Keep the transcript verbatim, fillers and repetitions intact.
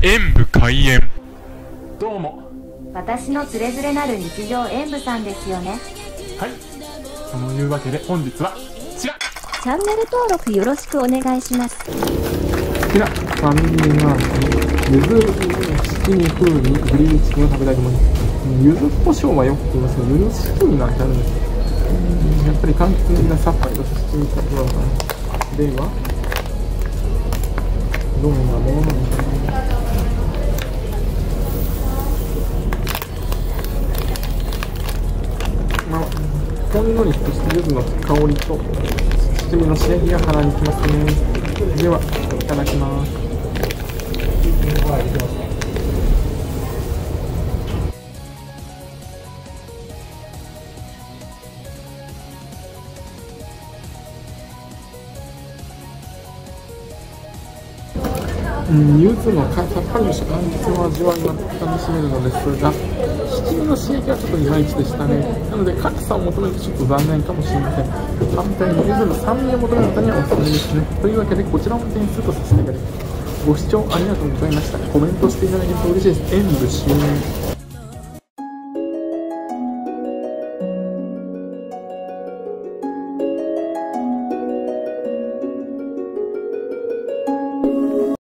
演舞開演。どうも、私のつれづれなる日常演舞さんですよね。はい、というわけで本日はこちら、チャンネル登録よろしくお願いします。こちらファミリーマートのゆず七味風味グリーンチキンを食べたいと思います。柚子胡椒はよく言いますけど、柚子風味が入るんですよ。やっぱり完全なさっぱりとしていただこうかな。ではどんなものなのかな。まあ、ほんのりとした柚子の香りと七味の仕上げが鼻にきますね。ではいただきます。柚子のさっぱりとした柑橘の味わいが楽しめるのですが、七味の刺激はちょっといまいちでしたね。なので格差を求めるとちょっと残念かもしれません。反対に柚子の酸味を求める方にはおすすめですね。というわけでこちらも点数とさせていただきます。ご視聴ありがとうございました。コメントしていただけると嬉しいです。演舞終演。